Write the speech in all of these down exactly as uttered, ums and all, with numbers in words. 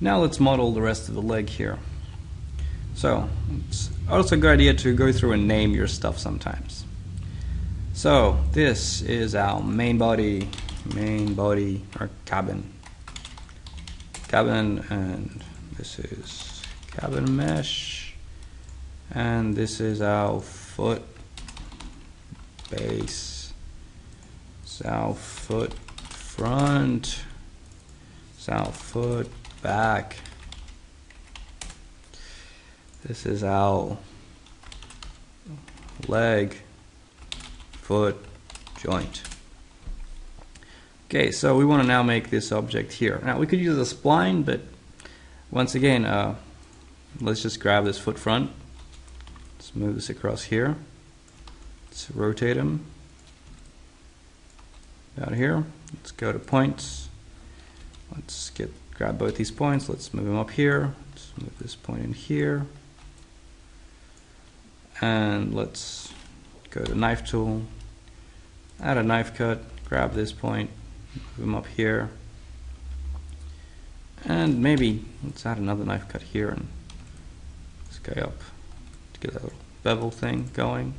Now let's model the rest of the leg here. So it's also a good idea to go through and name your stuff sometimes. So this is our main body, main body or cabin. Cabin, and this is cabin mesh, and this is our foot base. It's our foot front, it's our foot back. This is our leg, foot, joint. Okay, so we want to now make this object here. Now we could use a spline, but once again, uh, let's just grab this foot front. Let's move this across here. Let's rotate them out here. Let's go to points. Let's get grab both these points. Let's move them up here. Let's move this point in here. And let's go to knife tool, add a knife cut, grab this point, move them up here, and maybe let's add another knife cut here and let's go up to get that little bevel thing going.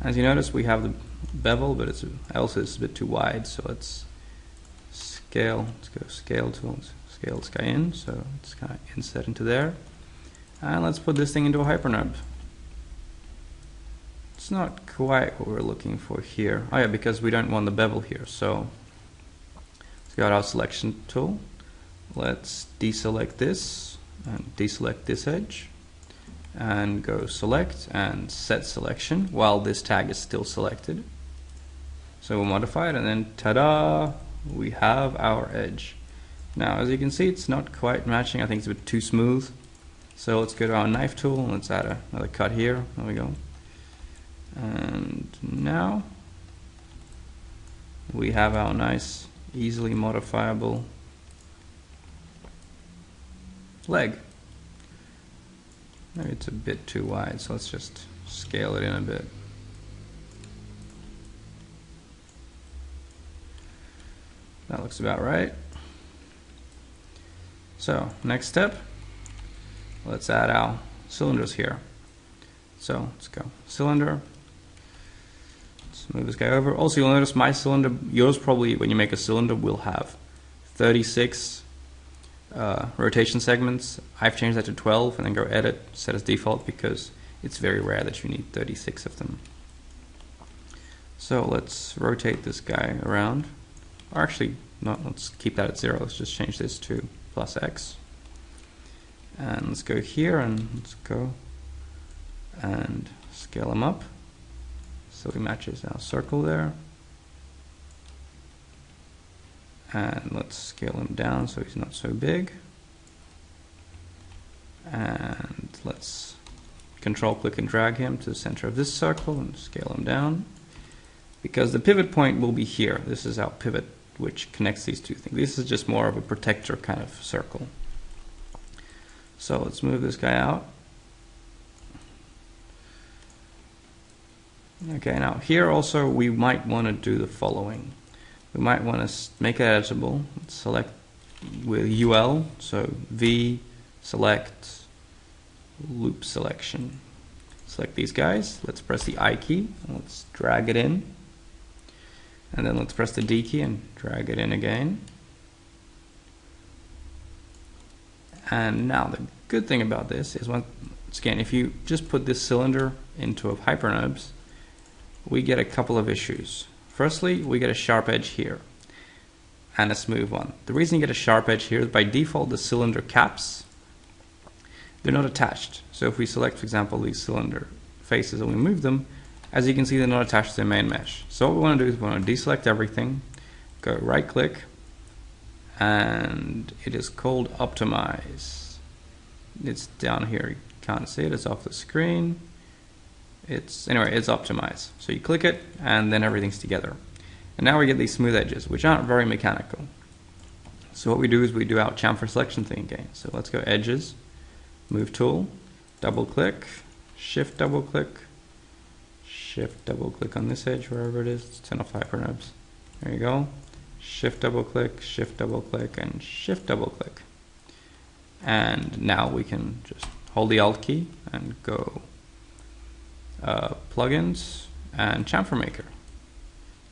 As you notice, we have the bevel, but it's also it's a bit too wide, so let's scale. Let's go scale tool, scale this guy in, so it's kind of inset into there, and let's put this thing into a hypernode. It's not quite what we're looking for here. Oh yeah, because we don't want the bevel here. So let's go to our selection tool. Let's deselect this and deselect this edge, and go select and set selection while this tag is still selected. So we'll modify it, and then ta-da, we have our edge. Now as you can see, it's not quite matching. I think it's a bit too smooth. So let's go to our knife tool and let's add a, another cut here. There we go. And now we have our nice, easily modifiable leg. Maybe it's a bit too wide, so let's just scale it in a bit. That looks about right. So next step, let's add our cylinders here. So let's go cylinder. Let's move this guy over. Also, you'll notice my cylinder, yours probably, when you make a cylinder, will have thirty-six uh, rotation segments. I've changed that to twelve, and then go edit, set as default, because it's very rare that you need thirty-six of them. So let's rotate this guy around. Or actually, no, let's keep that at zero. Let's just change this to plus X. And let's go here, and let's go and scale them up. So it matches our circle there. And let's scale him down so he's not so big. And let's control click and drag him to the center of this circle and scale him down. Because the pivot point will be here. This is our pivot, which connects these two things. This is just more of a protector kind of circle. So let's move this guy out. Okay, now here also we might want to do the following. We might want to make it editable. Let's select with U L, so V, select, loop selection. Select these guys. Let's press the I key, and let's drag it in. And then let's press the D key and drag it in again. And now the good thing about this is, once again, if you just put this cylinder into a hypernode, we get a couple of issues. Firstly, we get a sharp edge here and a smooth one. The reason you get a sharp edge here is by default the cylinder caps, they're not attached. So if we select, for example, these cylinder faces and we move them, as you can see, they're not attached to their main mesh. So what we want to do is we want to deselect everything, go right click, and it is called optimize. It's down here, you can't see it, it's off the screen. It's anyway, it's optimized. So you click it, and then everything's together. And now we get these smooth edges, which aren't very mechanical. So what we do is we do our chamfer selection thing again. So let's go edges, move tool, double click, shift double click, shift double click on this edge, wherever it is. Let's turn off hypernobes. There you go. Shift double click, shift double click, and shift double click. And now we can just hold the Alt key and go uh, plugins and chamfer maker.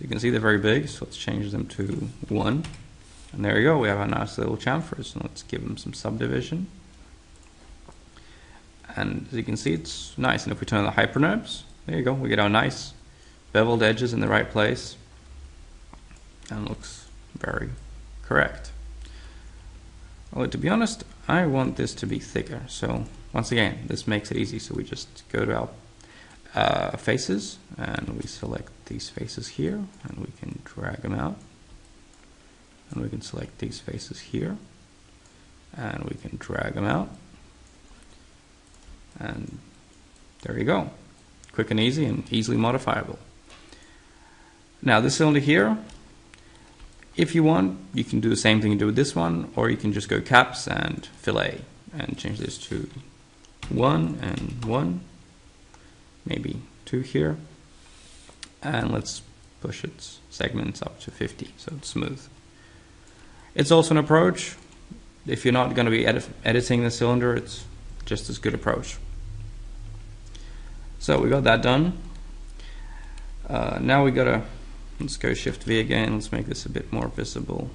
You can see they're very big, so let's change them to one. And there you go, we have our nice little chamfers, and let's give them some subdivision. And as you can see, it's nice. And if we turn on the hypernodes, there you go, we get our nice beveled edges in the right place, and looks very correct. Although to be honest, I want this to be thicker. So once again, this makes it easy. So we just go to our uh, faces, and we select these faces here, and we can drag them out. And we can select these faces here, and we can drag them out. And there you go. Quick and easy and easily modifiable. Now this cylinder here, if you want, you can do the same thing you do with this one, or you can just go caps and fillet and change this to one and one, maybe two here. And let's push its segments up to fifty, so it's smooth. It's also an approach. If you're not going to be edit editing the cylinder, it's just as good approach. So we got that done. Uh, now we gotta, let's go Shift V again, let's make this a bit more visible.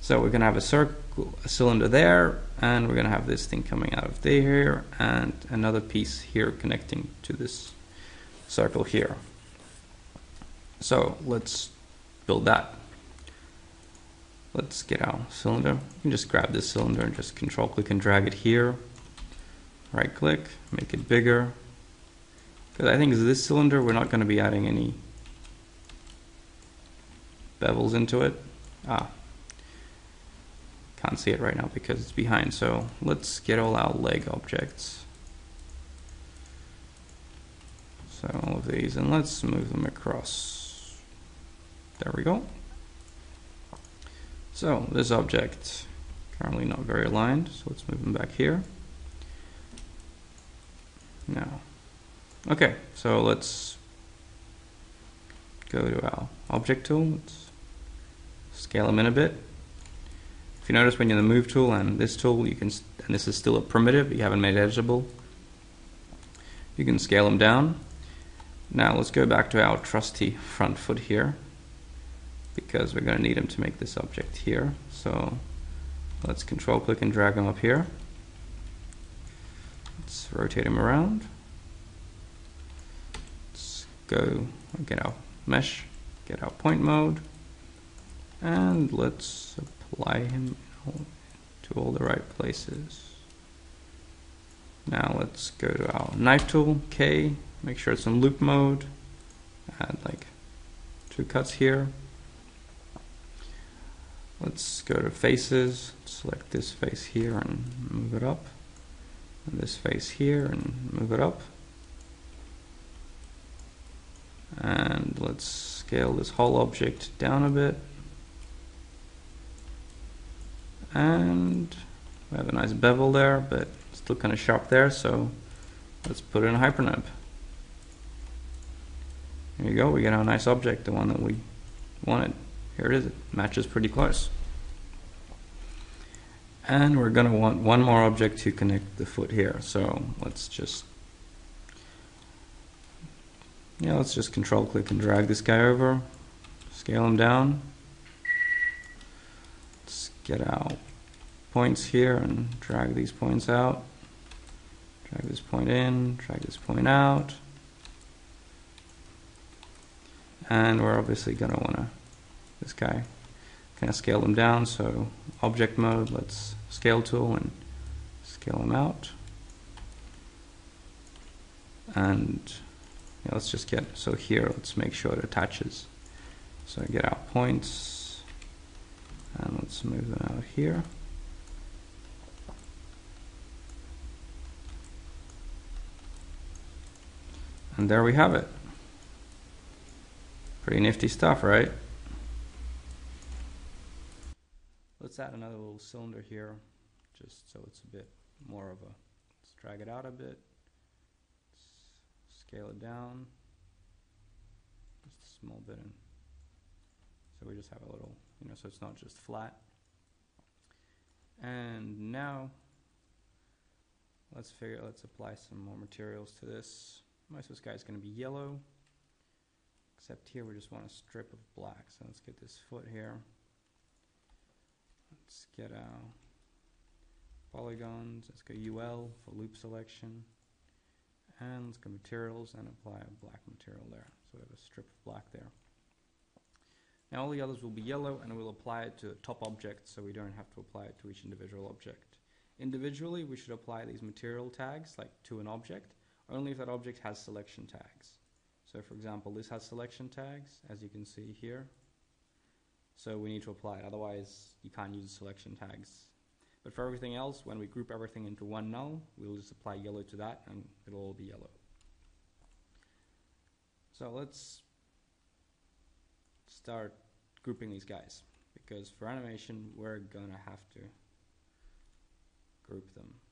So we're gonna have a circle, a cylinder there, and we're gonna have this thing coming out of there, and another piece here connecting to this circle here. So let's build that. Let's get our cylinder. You can just grab this cylinder and just control click and drag it here. Right click, make it bigger. Because I think this cylinder, we're not going to be adding any bevels into it. Ah, can't see it right now because it's behind. So let's get all our leg objects. So all of these, and let's move them across. There we go. So this object, currently not very aligned, so let's move them back here. Now, okay, so let's go to our object tool. Let's scale them in a bit. If you notice, when you're in the move tool and this tool, you can, and this is still a primitive, you haven't made it editable, you can scale them down. Now let's go back to our trusty front foot here, because we're going to need them to make this object here. So let's control click and drag them up here. Let's rotate them around. Let's go get our mesh, get our point mode, and let's apply him to all the right places. Now let's go to our knife tool, K, make sure it's in loop mode, add like two cuts here. Let's go to faces, select this face here and move it up, and this face here and move it up. And let's scale this whole object down a bit. And we have a nice bevel there, but it's still kind of sharp there, so let's put in a hypernob. There you go, we get our nice object, the one that we wanted. Here it is, it matches pretty close. And we're going to want one more object to connect the foot here. So let's just, yeah, let's just control click and drag this guy over, scale him down. Let's get our points here and drag these points out. Drag this point in, drag this point out. And we're obviously going to want to this guy, kind of scale them down, so object mode, let's scale tool and scale them out. And yeah, let's just get, so here let's make sure it attaches. So get our points and let's move them out here. And there we have it. Pretty nifty stuff, right? Let's add another little cylinder here, just so it's a bit more of a, let's drag it out a bit, let's scale it down, just a small bit, and so we just have a little, you know, so it's not just flat. And now now. Let's figure, let's apply some more materials to this. Most of this guy is going to be yellow, except here we just want a strip of black. So let's get this foot here. Let's get our polygons. Let's go U L for loop selection. And let's go materials and apply a black material there. So we have a strip of black there. Now all the others will be yellow, and we'll apply it to a top object so we don't have to apply it to each individual object. Individually, we should apply these material tags, like to an object, only if that object has selection tags. So for example, this has selection tags, as you can see here. So we need to apply it, otherwise you can't use selection tags. But for everything else, when we group everything into one null, we'll just apply yellow to that and it'll all be yellow. So let's start grouping these guys, because for animation we're gonna have to group them.